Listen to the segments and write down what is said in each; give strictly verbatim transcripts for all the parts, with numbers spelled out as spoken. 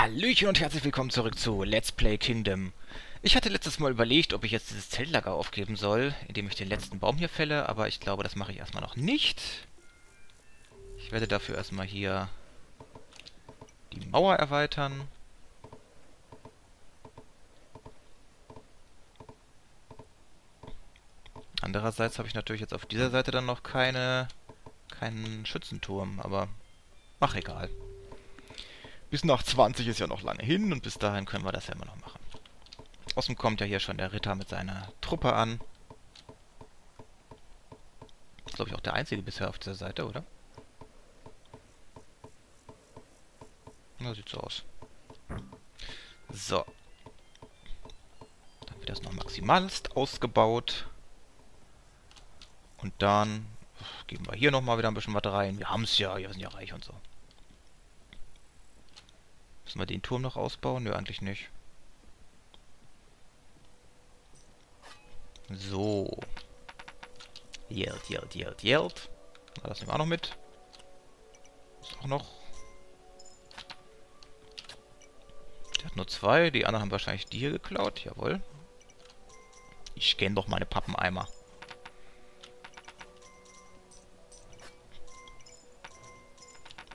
Hallöchen und herzlich willkommen zurück zu Let's Play Kingdom. Ich hatte letztes Mal überlegt, ob ich jetzt dieses Zeltlager aufgeben soll, indem ich den letzten Baum hier fälle, aber ich glaube, das mache ich erstmal noch nicht. Ich werde dafür erstmal hier die Mauer erweitern. Andererseits habe ich natürlich jetzt auf dieser Seite dann noch keine, keinen Schützenturm, aber ach egal. Bis nach zwanzig ist ja noch lange hin und bis dahin können wir das ja immer noch machen. Außen kommt ja hier schon der Ritter mit seiner Truppe an. Das ist, glaube ich, auch der einzige bisher auf dieser Seite, oder? Na, sieht so aus. So. Dann wird das noch maximalst ausgebaut. Und dann geben wir hier nochmal wieder ein bisschen was rein. Wir haben es ja, wir sind ja reich und so. Müssen wir den Turm noch ausbauen? Nö, eigentlich nicht. So. Yield, yield, yield, yield. Das nehmen wir auch noch mit. Ist auch noch. Der hat nur zwei. Die anderen haben wahrscheinlich die hier geklaut. Jawohl. Ich kenne doch meine Pappeneimer.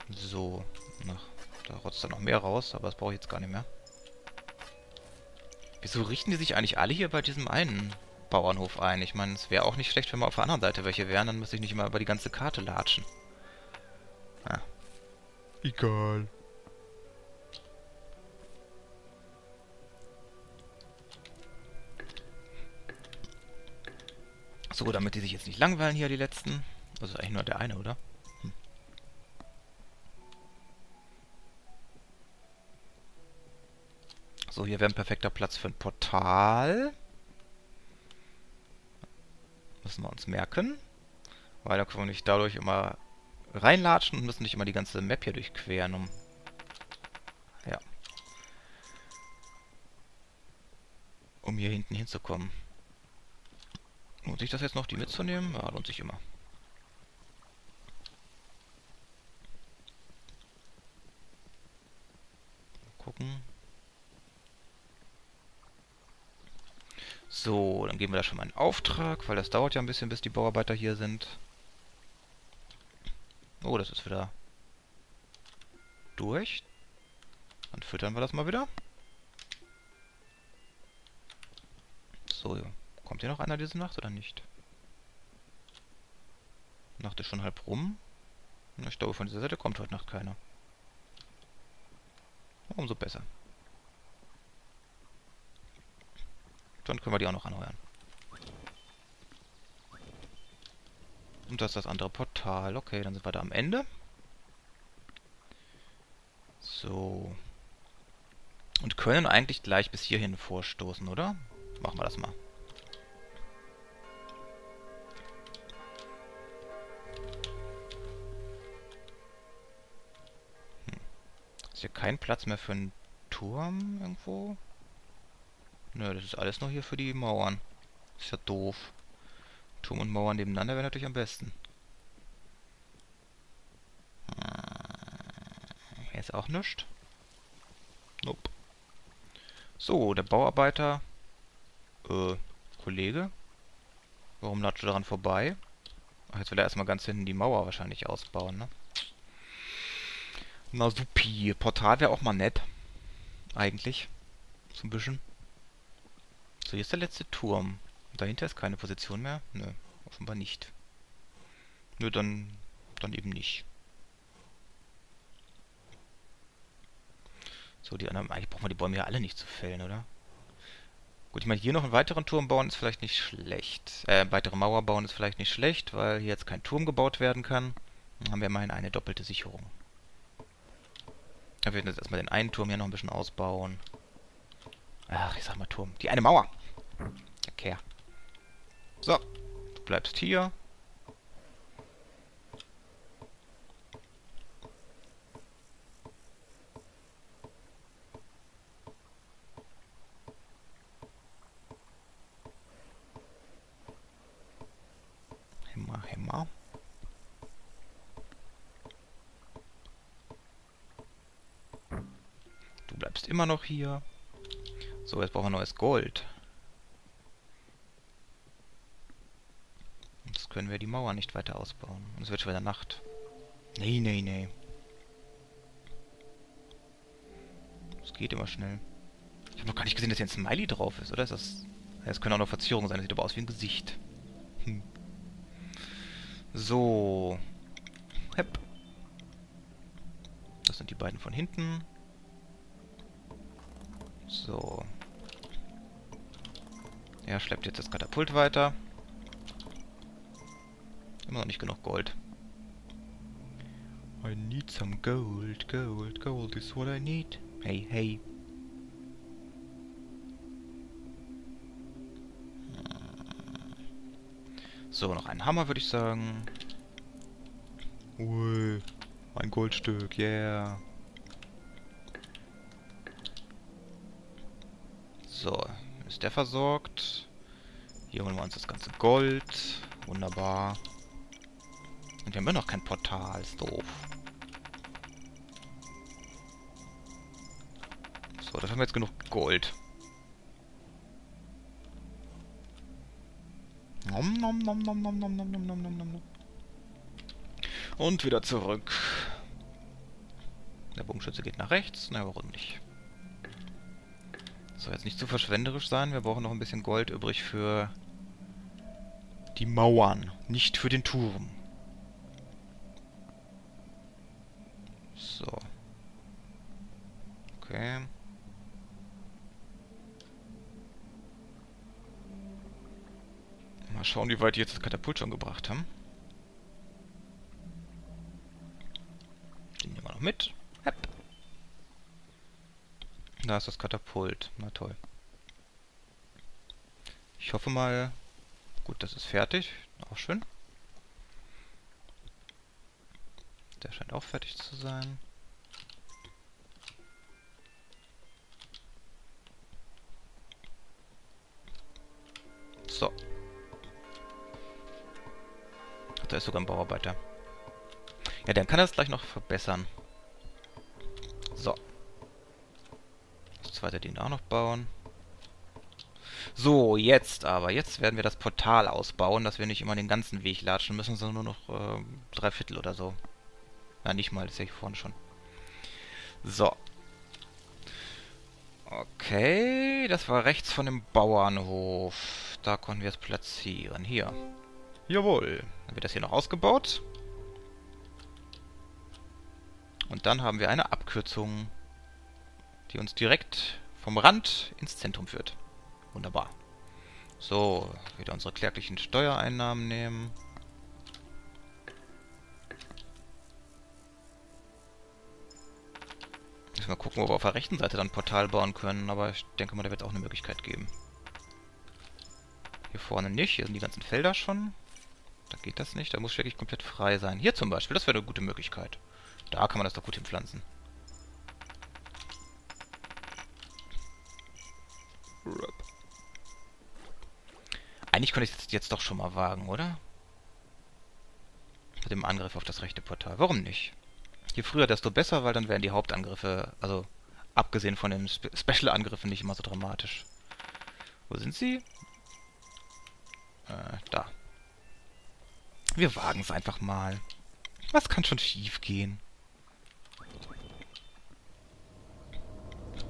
So. Nach. Da rotzt da noch mehr raus, aber das brauche ich jetzt gar nicht mehr. Wieso richten die sich eigentlich alle hier bei diesem einen Bauernhof ein? Ich meine, es wäre auch nicht schlecht, wenn wir auf der anderen Seite welche wären. Dann müsste ich nicht immer über die ganze Karte latschen. Ah. Egal. So, damit die sich jetzt nicht langweilen hier, die letzten. Also eigentlich nur der eine, oder? So, hier wäre ein perfekter Platz für ein Portal. Müssen wir uns merken. Weil da können wir nicht dadurch immer reinlatschen und müssen nicht immer die ganze Map hier durchqueren. Um ja. Um hier hinten hinzukommen. Lohnt sich das jetzt noch, die mitzunehmen? Ja, lohnt sich immer. Mal gucken. So, dann geben wir da schon mal einen Auftrag, weil das dauert ja ein bisschen, bis die Bauarbeiter hier sind. Oh, das ist wieder durch. Dann füttern wir das mal wieder. So, kommt hier noch einer diese Nacht oder nicht? Nacht ist schon halb rum. Ich glaube, von dieser Seite kommt heute Nacht keiner. Umso besser. Dann können wir die auch noch anheuern. Und das ist das andere Portal. Okay, dann sind wir da am Ende. So. Und können eigentlich gleich bis hierhin vorstoßen, oder? Machen wir das mal. Hm. Ist hier kein Platz mehr für einen Turm irgendwo? Nö, das ist alles noch hier für die Mauern. Ist ja doof. Turm und Mauern nebeneinander wäre natürlich am besten. Hier ist auch nichts. Nope. So, der Bauarbeiter. Äh, Kollege. Warum latscht du daran vorbei? Ach, jetzt will er erstmal ganz hinten die Mauer wahrscheinlich ausbauen, ne? Na supi. Portal wäre auch mal nett. Eigentlich. So ein bisschen. So, hier ist der letzte Turm. Dahinter ist keine Position mehr? Nö, offenbar nicht. Nö, dann, dann eben nicht. So, die anderen... Eigentlich brauchen wir die Bäume ja alle nicht zu fällen, oder? Gut, ich meine, hier noch einen weiteren Turm bauen ist vielleicht nicht schlecht. Äh, weitere Mauer bauen ist vielleicht nicht schlecht, weil hier jetzt kein Turm gebaut werden kann. Dann haben wir immerhin eine doppelte Sicherung. Dann werden wir jetzt erstmal den einen Turm hier noch ein bisschen ausbauen. Ach, ich sag mal Turm. Die eine Mauer. Okay. So. Du bleibst hier. Hämmer, Hämmer. bleibst immer noch hier. So, jetzt brauchen wir neues Gold. Jetzt können wir die Mauer nicht weiter ausbauen. Und es wird schon wieder Nacht. Nee, nee, nee. Es geht immer schnell. Ich habe noch gar nicht gesehen, dass hier ein Smiley drauf ist, oder? Ist das... Es können auch noch Verzierungen sein. Das sieht aber aus wie ein Gesicht. Hm. So. Hep. Das sind die beiden von hinten. So. Er schleppt jetzt das Katapult weiter. Immer noch nicht genug Gold. I need some gold, gold, gold is what I need. Hey, hey. So, noch einen Hammer, würde ich sagen. Ui, ein Goldstück, yeah. So, ist der versorgt. Hier holen wir uns das ganze Gold. Wunderbar. Und wir haben ja noch kein Portal, ist doof. So, dafür haben wir jetzt genug Gold. Nom, nom, nom, nom, nom, nom, nom, nom, nom, nom. Und wieder zurück. Der Bogenschütze geht nach rechts. Na, warum nicht? So, jetzt nicht zu verschwenderisch sein. Wir brauchen noch ein bisschen Gold übrig für die Mauern, nicht für den Turm. So. Okay. Mal schauen, wie weit die jetzt das Katapult schon gebracht haben. Den nehmen wir noch mit. Hep. Da ist das Katapult. Na toll. Ich hoffe mal... Gut, das ist fertig. Auch schön. Der scheint auch fertig zu sein. So. Ach, da ist sogar ein Bauarbeiter. Ja, dann kann er es gleich noch verbessern. So. Das zweite den auch noch bauen. So, jetzt aber. Jetzt werden wir das Portal ausbauen, dass wir nicht immer den ganzen Weg latschen müssen, sondern nur noch äh, drei Viertel oder so. Na, nicht mal, das sehe ich vorne schon. So. Okay, das war rechts von dem Bauernhof. Da konnten wir es platzieren. Hier. Jawohl. Dann wird das hier noch ausgebaut. Und dann haben wir eine Abkürzung, die uns direkt vom Rand ins Zentrum führt. Wunderbar. So, wieder unsere kläglichen Steuereinnahmen nehmen. Müssen wir gucken, ob wir auf der rechten Seite dann ein Portal bauen können, aber ich denke mal, da wird es auch eine Möglichkeit geben. Hier vorne nicht, hier sind die ganzen Felder schon. Da geht das nicht, da muss wirklich komplett frei sein. Hier zum Beispiel, das wäre eine gute Möglichkeit. Da kann man das doch gut hinpflanzen. Eigentlich könnte ich es jetzt doch schon mal wagen, oder? Mit dem Angriff auf das rechte Portal. Warum nicht? Je früher, desto besser, weil dann wären die Hauptangriffe, also abgesehen von den Spe Special-Angriffen, nicht immer so dramatisch. Wo sind sie? Äh, da. Wir wagen es einfach mal. Was kann schon schief gehen?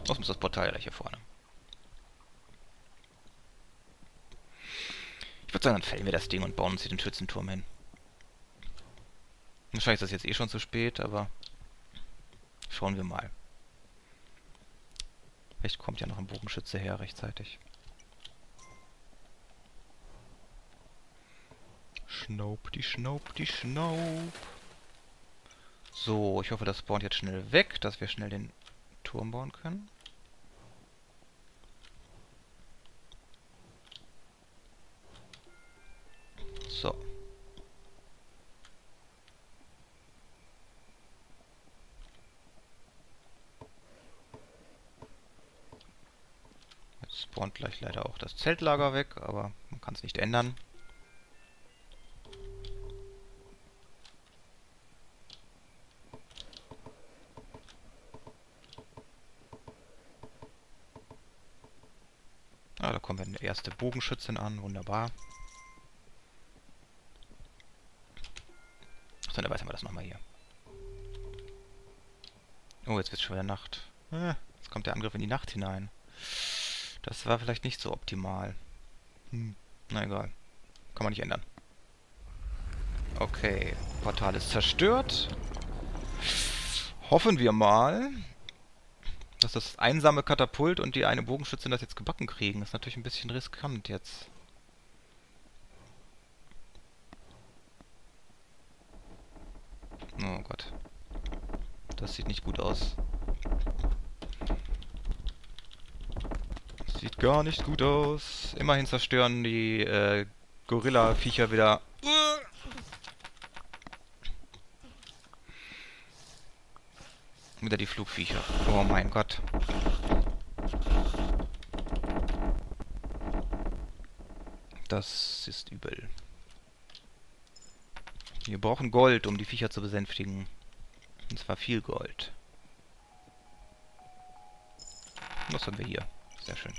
Was muss das Portal gleich hier vorne? Ich würde sagen, dann fällen wir das Ding und bauen uns hier den Schützenturm hin. Wahrscheinlich ist das jetzt eh schon zu spät, aber schauen wir mal. Vielleicht kommt ja noch ein Bogenschütze her rechtzeitig. Schnaub, die Schnaub, die Schnaub. So, ich hoffe, das spawnt jetzt schnell weg, dass wir schnell den Turm bauen können. So. Jetzt spawnt gleich leider auch das Zeltlager weg, aber man kann es nicht ändern. Ah, da kommt eine erste Bogenschützin an, wunderbar. Achso, dann erweitern wir das nochmal hier. Oh, jetzt wird schon wieder Nacht. Ah, jetzt kommt der Angriff in die Nacht hinein. Das war vielleicht nicht so optimal. Hm, na egal. Kann man nicht ändern. Okay, Portal ist zerstört. Hoffen wir mal, dass das einsame Katapult und die eine Bogenschützin das jetzt gebacken kriegen. Das ist natürlich ein bisschen riskant jetzt. Oh Gott. Das sieht nicht gut aus. Das sieht gar nicht gut aus. Immerhin zerstören die äh, Gorilla-Viecher wieder... Wieder die Flugviecher. Oh mein Gott. Das ist übel. Wir brauchen Gold, um die Viecher zu besänftigen. Und zwar viel Gold. Was haben wir hier? Sehr schön.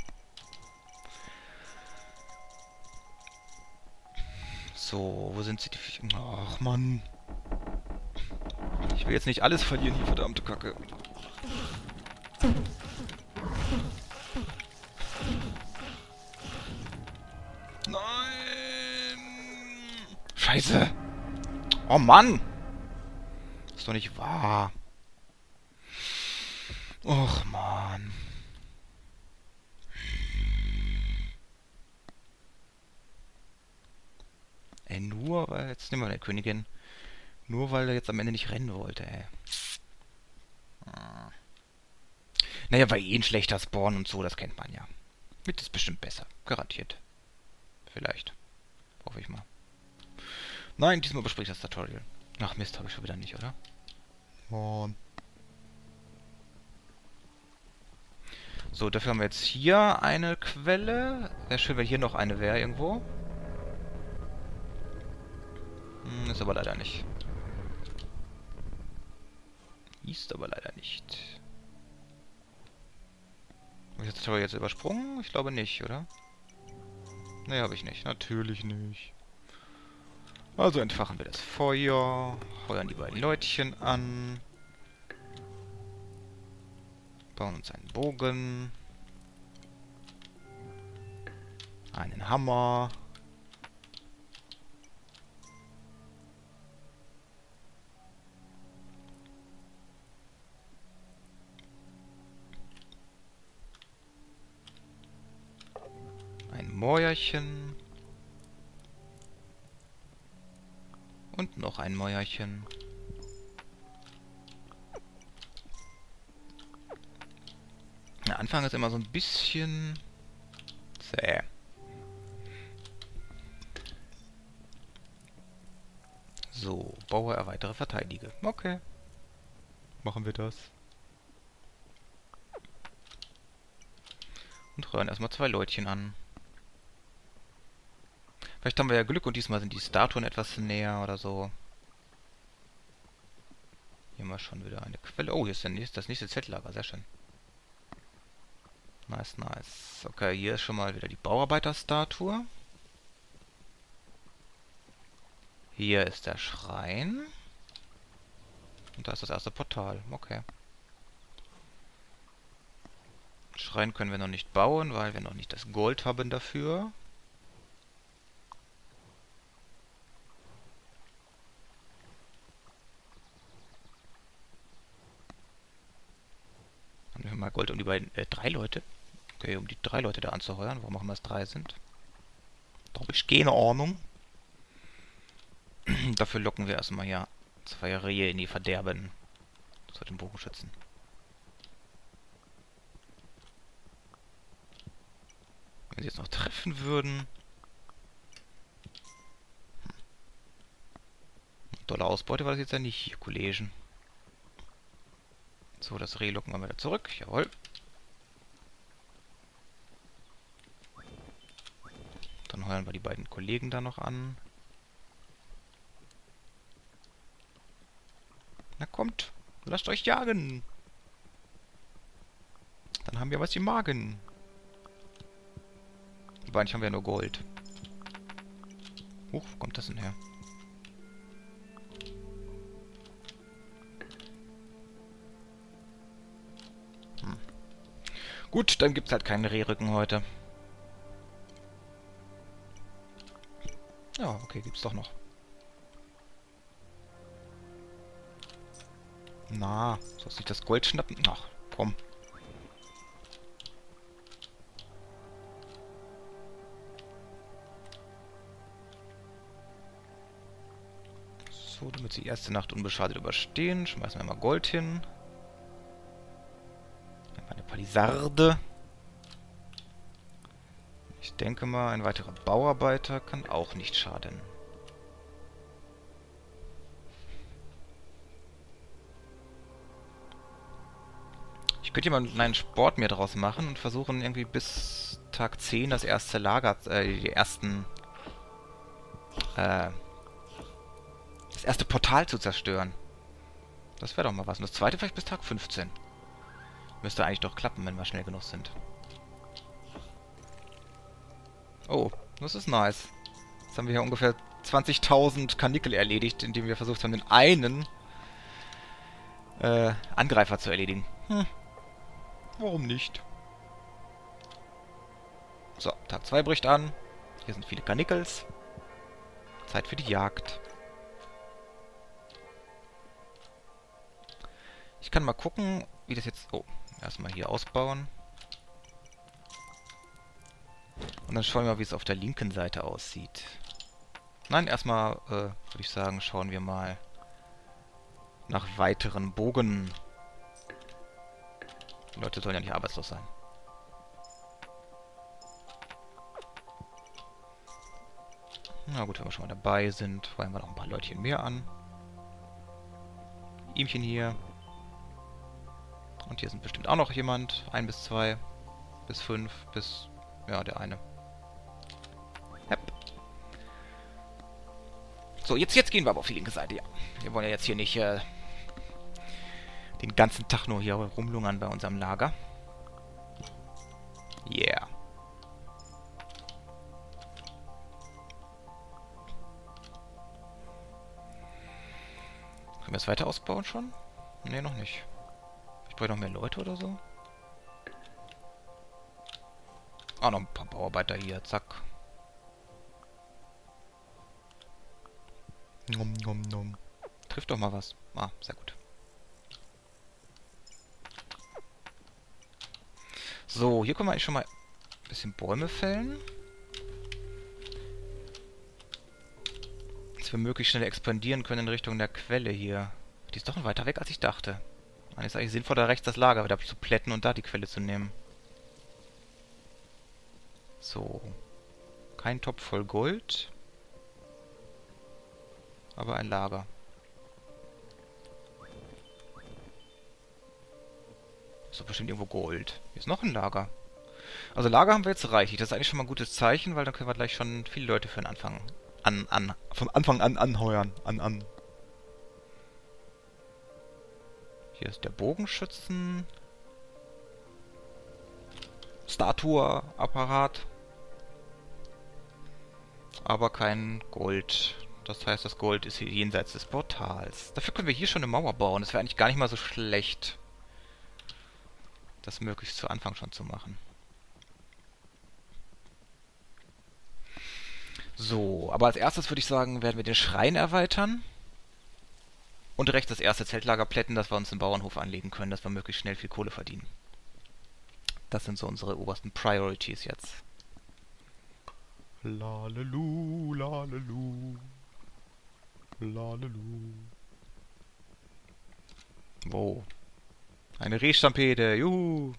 So, wo sind sie, die Viecher? Ach Mann. Ich will jetzt nicht alles verlieren hier, verdammte Kacke. Nein! Scheiße! Oh Mann! Ist doch nicht wahr. Och Mann. Ey, nur, weil jetzt nehmen wir eine Königin. Nur weil er jetzt am Ende nicht rennen wollte, ey. Naja, war eh ein schlechter Spawn und so, das kennt man ja. Mit ist bestimmt besser, garantiert. Vielleicht. Hoffe ich mal. Nein, diesmal bespricht das Tutorial. Ach Mist, habe ich schon wieder nicht, oder? Mann. So, dafür haben wir jetzt hier eine Quelle. Wäre schön, wenn hier noch eine wäre irgendwo. Hm, ist aber leider nicht. Ist aber leider nicht. Habe ich das Tutorial jetzt übersprungen? Ich glaube nicht, oder? Ne, habe ich nicht. Natürlich nicht. Also entfachen wir das Feuer. Heuern die beiden Leutchen an. Bauen uns einen Bogen. Einen Hammer. Mäuerchen. Und noch ein Mäuerchen. Der Anfang ist immer so ein bisschen zäh. So, baue, erweitere, verteidige. Okay. Machen wir das. Und rühren erstmal zwei Leutchen an. Vielleicht haben wir ja Glück und diesmal sind die Statuen etwas näher oder so. Hier haben wir schon wieder eine Quelle. Oh, hier ist der nächste, das nächste Zeltlager. Sehr schön. Nice, nice. Okay, hier ist schon mal wieder die Bauarbeiterstatue. Hier ist der Schrein. Und da ist das erste Portal. Okay. Schrein können wir noch nicht bauen, weil wir noch nicht das Gold haben dafür. Mal Gold, um die beiden, äh, drei Leute. Okay, um die drei Leute da anzuheuern. Warum auch immer es drei sind. Da habe ich keine Ahnung. Dafür locken wir erstmal ja zwei Rehe in die Verderben. Zu den Bogenschützen. Wenn sie jetzt noch treffen würden. Tolle Ausbeute war das jetzt ja nicht hier, Kollegen. So, das Reh locken wir wieder zurück. Jawohl. Dann heuern wir die beiden Kollegen da noch an. Na kommt, lasst euch jagen. Dann haben wir was im Magen. aber eigentlich haben wir ja nur Gold. Huch, wo kommt das denn her? Hm. Gut, dann gibt's halt keinen Rehrücken heute. Ja, okay, gibt's doch noch. Na, sollst du nicht das Gold schnappen? Ach, komm. So, damit wir die erste Nacht unbeschadet überstehen, schmeißen wir mal Gold hin. Dann eine Palisade. Ich denke mal, ein weiterer Bauarbeiter kann auch nicht schaden. Könnt ihr mal einen Sport mir draus machen und versuchen irgendwie bis Tag zehn das erste Lager, äh, die ersten, äh, das erste Portal zu zerstören. Das wäre doch mal was. Und das zweite vielleicht bis Tag fünfzehn. Müsste eigentlich doch klappen, wenn wir schnell genug sind. Oh, das ist nice. Jetzt haben wir hier ungefähr zwanzigtausend Karnickel erledigt, indem wir versucht haben, den einen, äh, Angreifer zu erledigen. Hm. Warum nicht? So, Tag zwei bricht an. Hier sind viele Karnickels. Zeit für die Jagd. Ich kann mal gucken, wie das jetzt... Oh, erstmal hier ausbauen. Und dann schauen wir mal, wie es auf der linken Seite aussieht. Nein, erstmal, äh, würde ich sagen, schauen wir mal nach weiteren Bogen. Die Leute sollen ja nicht arbeitslos sein. Na gut, wenn wir schon mal dabei sind, wollen wir noch ein paar Leutchen mehr an. Ihmchen hier. Und hier sind bestimmt auch noch jemand. Ein bis zwei. Bis fünf. Bis... Ja, der eine. Hep. So, jetzt, jetzt gehen wir aber auf die linke Seite, ja. Wir wollen ja jetzt hier nicht... Äh, den ganzen Tag nur hier rumlungern bei unserem Lager. Yeah. Können wir es weiter ausbauen schon? Ne, noch nicht. Ich brauche noch mehr Leute oder so. Ah, noch ein paar Bauarbeiter hier. Zack. Nom, nom, nom. Trifft doch mal was. Ah, sehr gut. So, hier können wir eigentlich schon mal ein bisschen Bäume fällen. Dass wir möglichst schnell expandieren können in Richtung der Quelle hier. Die ist doch noch weiter weg, als ich dachte. Eigentlich ist eigentlich sinnvoll, da rechts das Lager wieder zu plätten und da die Quelle zu nehmen. So. Kein Topf voll Gold. Aber ein Lager. Ist doch bestimmt irgendwo Gold. Hier ist noch ein Lager. Also Lager haben wir jetzt reichlich. Das ist eigentlich schon mal ein gutes Zeichen, weil dann können wir gleich schon viele Leute für den Anfang an, an, von Anfang an anheuern. An, an. Hier ist der Bogenschützen. Statue, Apparat. Aber kein Gold. Das heißt, das Gold ist hier jenseits des Portals. Dafür können wir hier schon eine Mauer bauen. Das wäre eigentlich gar nicht mal so schlecht. Das möglichst zu Anfang schon zu machen. So, aber als erstes würde ich sagen, werden wir den Schrein erweitern. Und rechts das erste Zeltlager plätten, dass wir uns einen Bauernhof anlegen können, dass wir möglichst schnell viel Kohle verdienen. Das sind so unsere obersten Priorities jetzt. Lalelu, lalelu. Lalelu. Wow. Eine Rehstampede, juhu!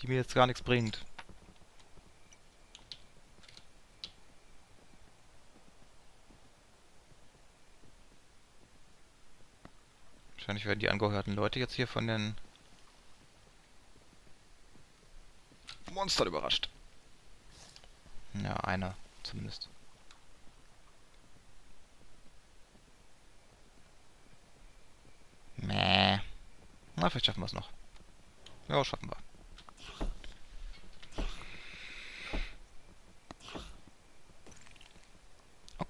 Die mir jetzt gar nichts bringt. Wahrscheinlich werden die angehörten Leute jetzt hier von den Monstern überrascht. Ja, einer zumindest. Mäh. Na, vielleicht schaffen wir es noch. Ja, schaffen wir.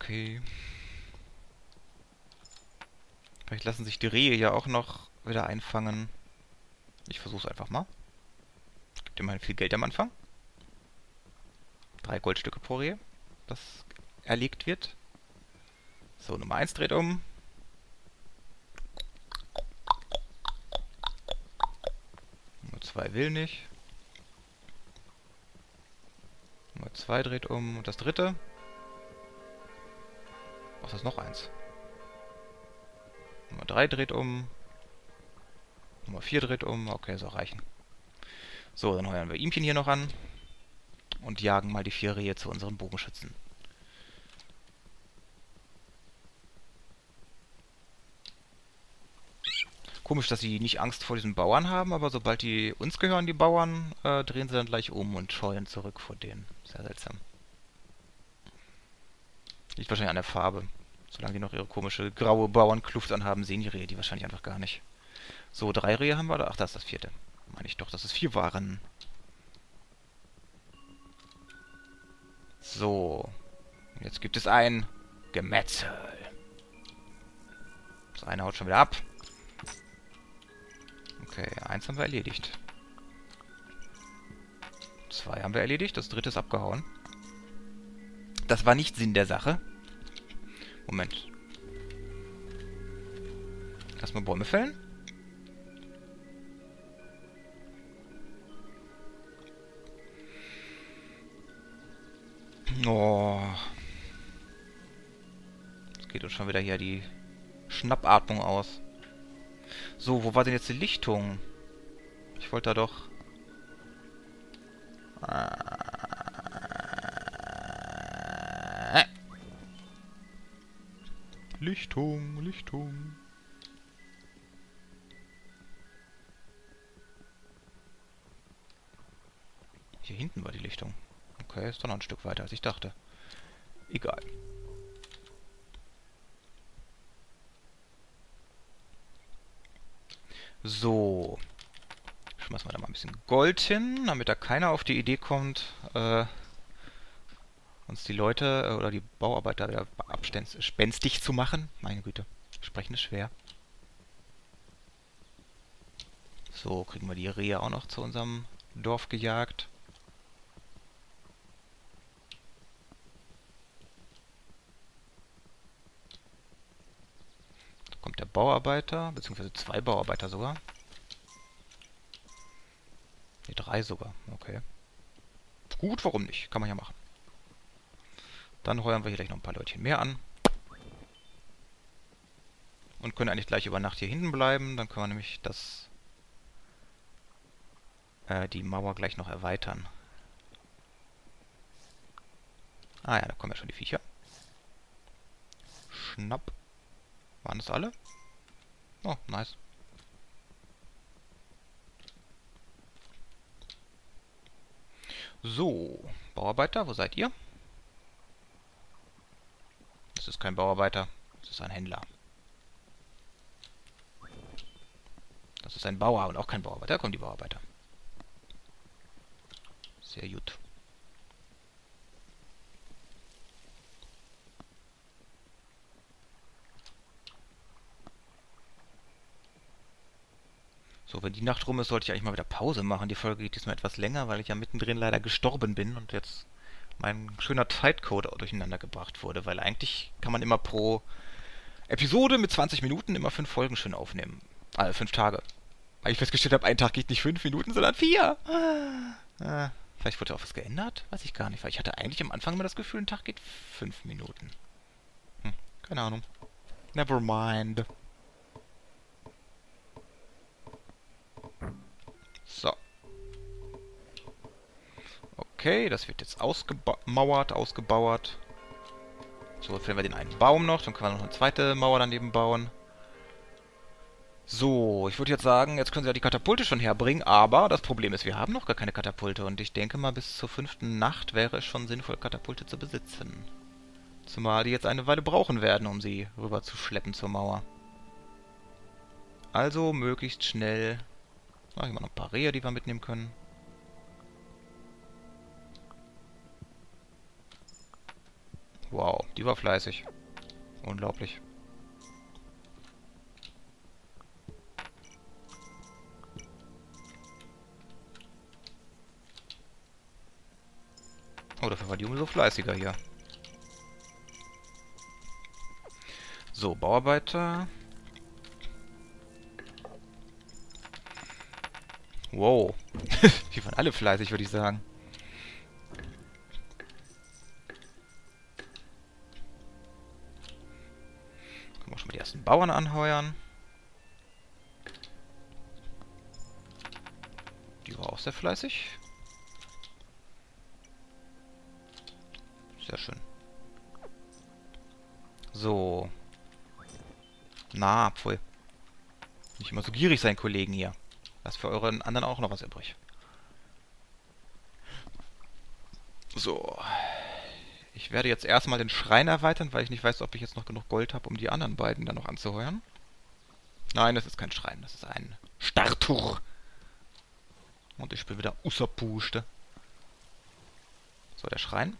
Okay. Vielleicht lassen sich die Rehe ja auch noch wieder einfangen. Ich versuch's einfach mal. Gibt immerhin viel Geld am Anfang. Drei Goldstücke pro Rehe, das erlegt wird. So, Nummer eins dreht um. Nummer zwei will nicht. Nummer zwei dreht um. Und das dritte? Was ist noch eins? Nummer drei dreht um. Nummer vier dreht um. Okay, soll reichen. So, dann heuern wir ihmchen hier noch an. Und jagen mal die vier Rehe zu unseren Bogenschützen. Komisch, dass sie nicht Angst vor diesen Bauern haben, aber sobald die uns gehören, die Bauern, äh, drehen sie dann gleich um und scheuen zurück vor denen. Sehr seltsam. Liegt wahrscheinlich an der Farbe. Solange die noch ihre komische graue Bauernkluft anhaben, sehen die Rehe die wahrscheinlich einfach gar nicht. So, drei Rehe haben wir da. Ach, das ist das vierte. Meine ich doch, dass es vier waren. So. Jetzt gibt es ein Gemetzel. Das eine haut schon wieder ab. Okay, eins haben wir erledigt. Zwei haben wir erledigt, das dritte ist abgehauen. Das war nicht Sinn der Sache. Moment. Erstmal Bäume fällen. Oh. Jetzt geht uns schon wieder hier die Schnappatmung aus. So, wo war denn jetzt die Lichtung? Ich wollte da doch... Lichtung, Lichtung. Hier hinten war die Lichtung. Okay, ist doch noch ein Stück weiter, als ich dachte. Egal. So. Schmeißen wir da mal ein bisschen Gold hin, damit da keiner auf die Idee kommt, äh, uns die Leute äh, oder die Bauarbeiter wieder abspenstig zu machen. Meine Güte, sprechen ist schwer. So, kriegen wir die Rehe auch noch zu unserem Dorf gejagt. Kommt der Bauarbeiter, beziehungsweise zwei Bauarbeiter sogar. Ne, drei sogar, okay. Gut, warum nicht? Kann man ja machen. Dann heuern wir hier gleich noch ein paar Leutchen mehr an. Und können eigentlich gleich über Nacht hier hinten bleiben. Dann können wir nämlich das, äh, die Mauer gleich noch erweitern. Ah ja, da kommen ja schon die Viecher. Schnapp. Waren das alle? Oh, nice. So, Bauarbeiter, wo seid ihr? Das ist kein Bauarbeiter, das ist ein Händler. Das ist ein Bauer und auch kein Bauarbeiter. Da kommen die Bauarbeiter. Sehr gut. So, wenn die Nacht rum ist, sollte ich eigentlich mal wieder Pause machen. Die Folge geht diesmal etwas länger, weil ich ja mittendrin leider gestorben bin und jetzt mein schöner Zeitcode durcheinander gebracht wurde. Weil eigentlich kann man immer pro Episode mit zwanzig Minuten immer fünf Folgen schön aufnehmen. Also fünf Tage. Weil ich festgestellt habe, ein Tag geht nicht fünf Minuten, sondern vier. Ah, vielleicht wurde auch was geändert? Weiß ich gar nicht. Weil ich hatte eigentlich am Anfang immer das Gefühl, ein Tag geht fünf Minuten. Hm, keine Ahnung. Never mind. So. Okay, das wird jetzt ausgemauert, ausgebauert. So, fällen wir den einen Baum noch, dann können wir noch eine zweite Mauer daneben bauen. So, ich würde jetzt sagen, jetzt können sie ja die Katapulte schon herbringen, aber das Problem ist, wir haben noch gar keine Katapulte und ich denke mal, bis zur fünften Nacht wäre es schon sinnvoll, Katapulte zu besitzen. Zumal die jetzt eine Weile brauchen werden, um sie rüber zu schleppen zur Mauer. Also möglichst schnell... Ach, immer noch ein paar Rehe, die wir mitnehmen können. Wow, die war fleißig. Unglaublich. Oh, dafür war die umso fleißiger hier. So, Bauarbeiter. Wow. Die waren alle fleißig, würde ich sagen. Können wir auch schon mal die ersten Bauern anheuern. Die war auch sehr fleißig. Sehr schön. So. Na, pfui. Nicht immer so gierig sein, Kollegen hier. Lasst für euren anderen auch noch was übrig. So. Ich werde jetzt erstmal den Schrein erweitern, weil ich nicht weiß, ob ich jetzt noch genug Gold habe, um die anderen beiden dann noch anzuheuern. Nein, das ist kein Schrein, das ist ein Startur. Und ich bin wieder Usapuste. So, der Schrein.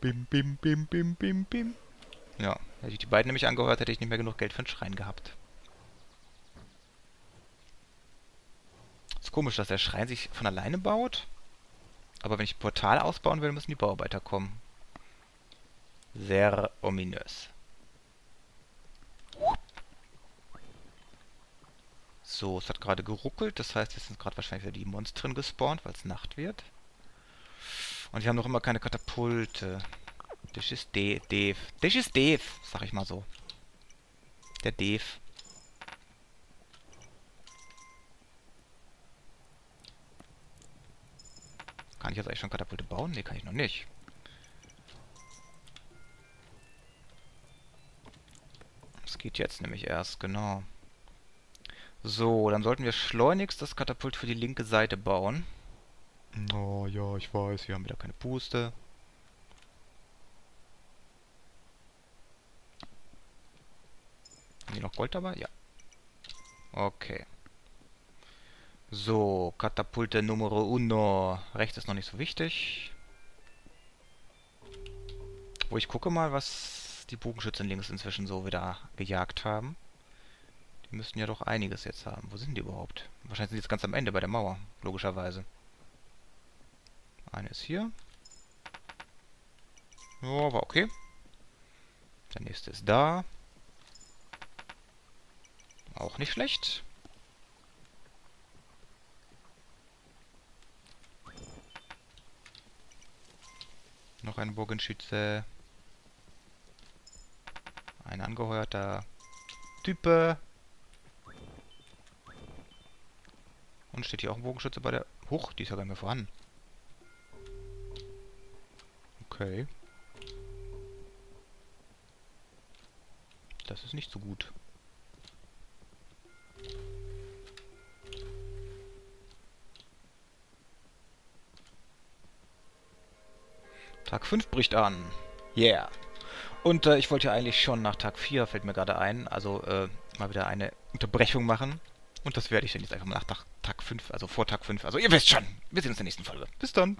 Bim, bim, bim, bim, bim, bim. Ja, hätte ich die beiden nämlich angehört, hätte ich nicht mehr genug Geld für den Schrein gehabt. Ist komisch, dass der Schrein sich von alleine baut. Aber wenn ich ein Portal ausbauen will, müssen die Bauarbeiter kommen. Sehr ominös. So, es hat gerade geruckelt. Das heißt, jetzt sind gerade wahrscheinlich wieder die Monstren gespawnt, weil es Nacht wird. Und die haben noch immer keine Katapulte. Das ist De Dave. Das ist Dave, sag ich mal so. Der Dave. Kann ich jetzt eigentlich schon Katapulte bauen? Ne, kann ich noch nicht. Das geht jetzt nämlich erst, genau. So, dann sollten wir schleunigst das Katapult für die linke Seite bauen. Oh ja, ich weiß, wir haben wieder keine Puste. Haben die noch Gold dabei? Ja. Okay. So, Katapulte Numero Uno. Rechts ist noch nicht so wichtig. Wo ich gucke mal, was die Bogenschützen links inzwischen so wieder gejagt haben. Die müssten ja doch einiges jetzt haben. Wo sind die überhaupt? Wahrscheinlich sind die jetzt ganz am Ende bei der Mauer, logischerweise. Eine ist hier. Ja, war okay. Der nächste ist da. Auch nicht schlecht. Noch ein Bogenschütze. Ein angeheuerter Type. Und steht hier auch ein Bogenschütze bei der... Huch, die ist ja gar nicht mehr vorhanden. Okay. Das ist nicht so gut. Tag fünf bricht an. Yeah. Und äh, ich wollte ja eigentlich schon nach Tag vier, fällt mir gerade ein, also äh, mal wieder eine Unterbrechung machen. Und das werde ich dann jetzt einfach mal nach Tag fünf, also vor Tag fünf. Also ihr wisst schon. Wir sehen uns in der nächsten Folge. Bis dann.